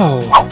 Wow!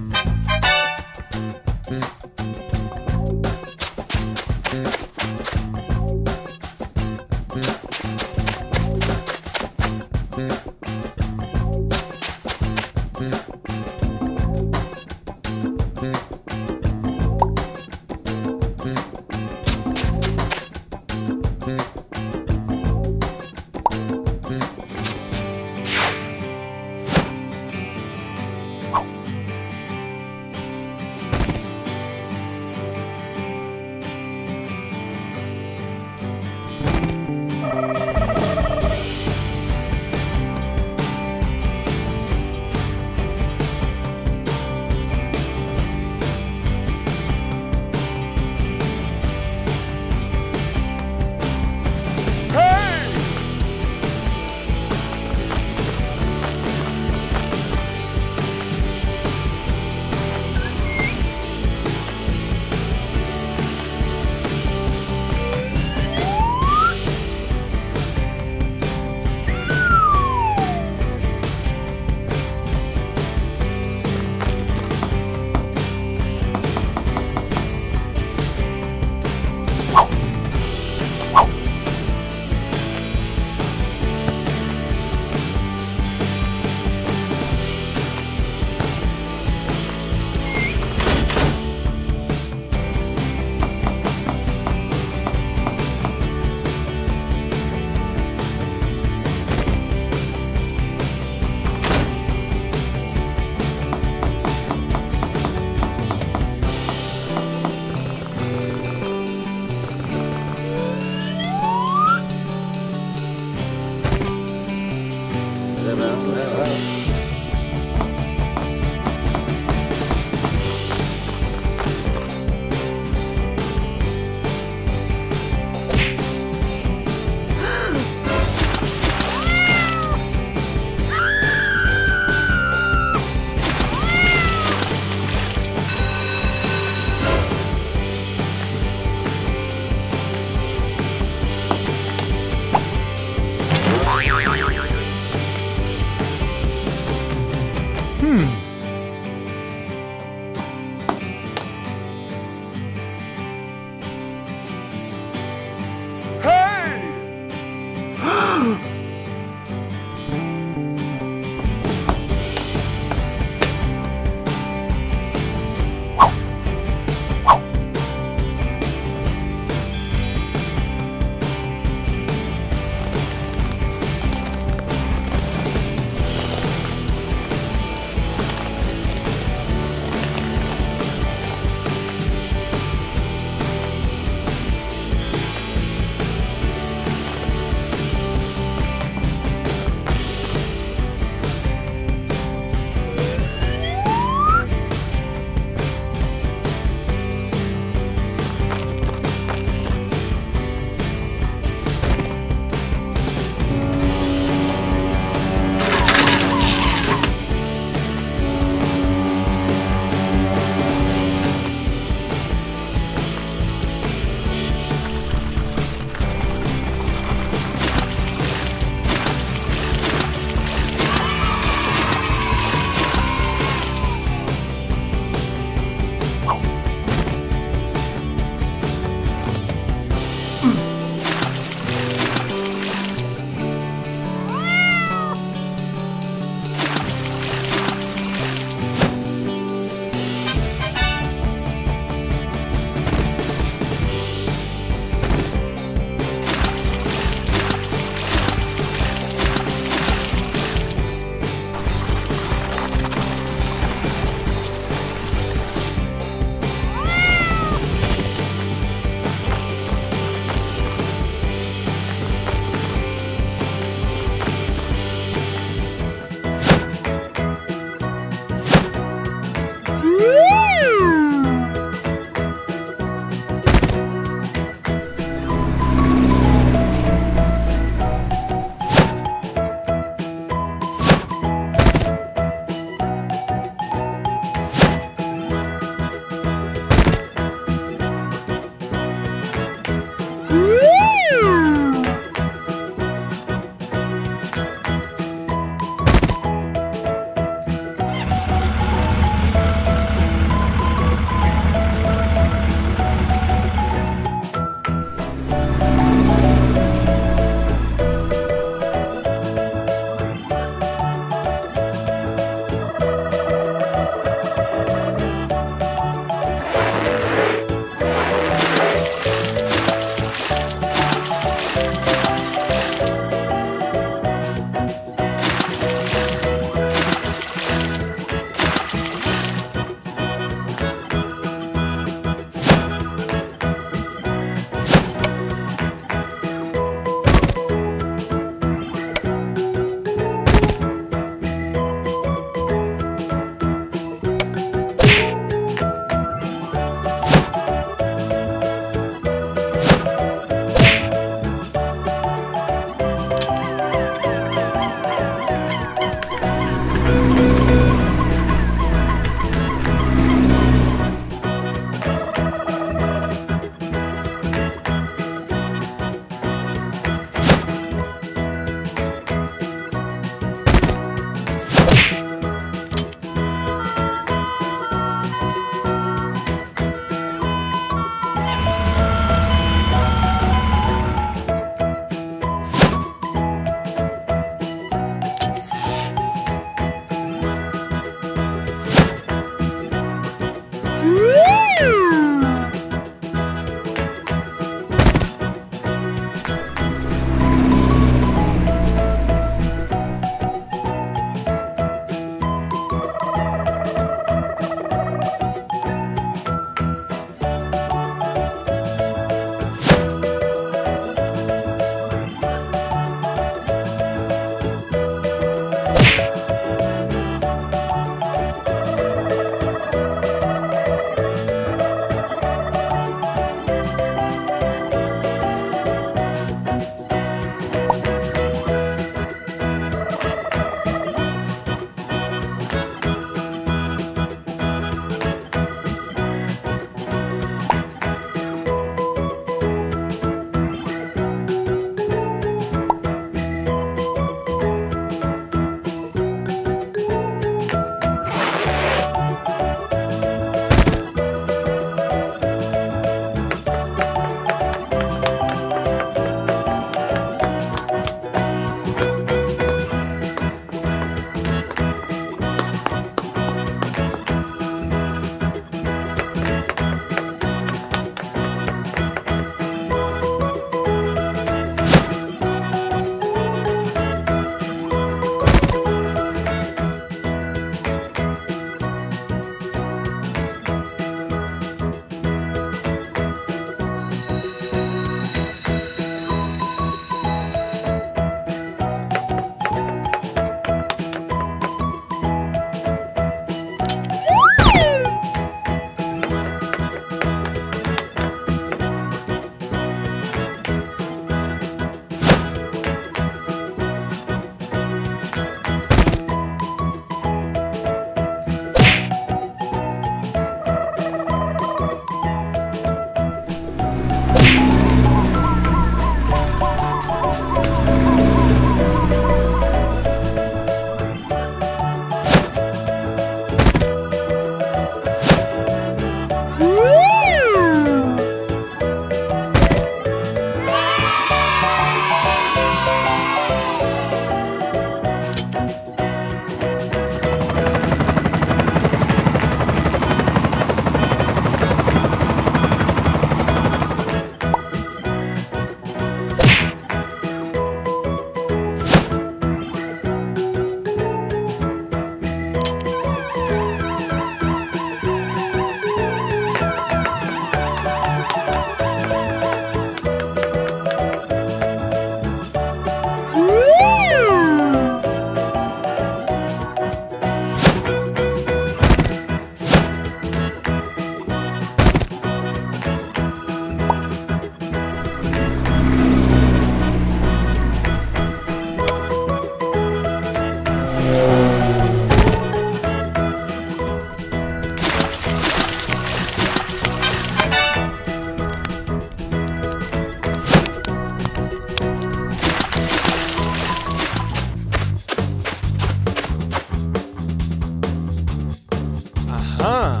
Uh-huh. Huh.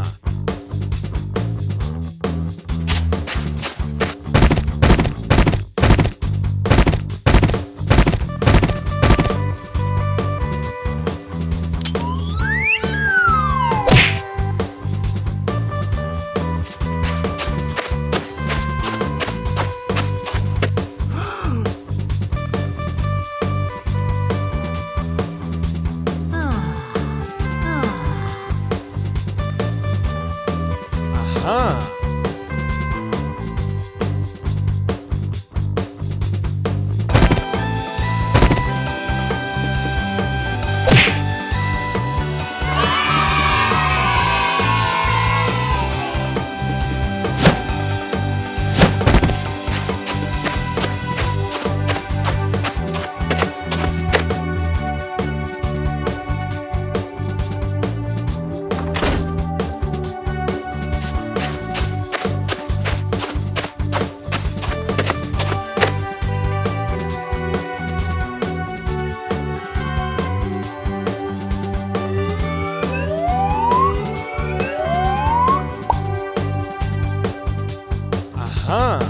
Huh.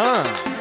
Huh.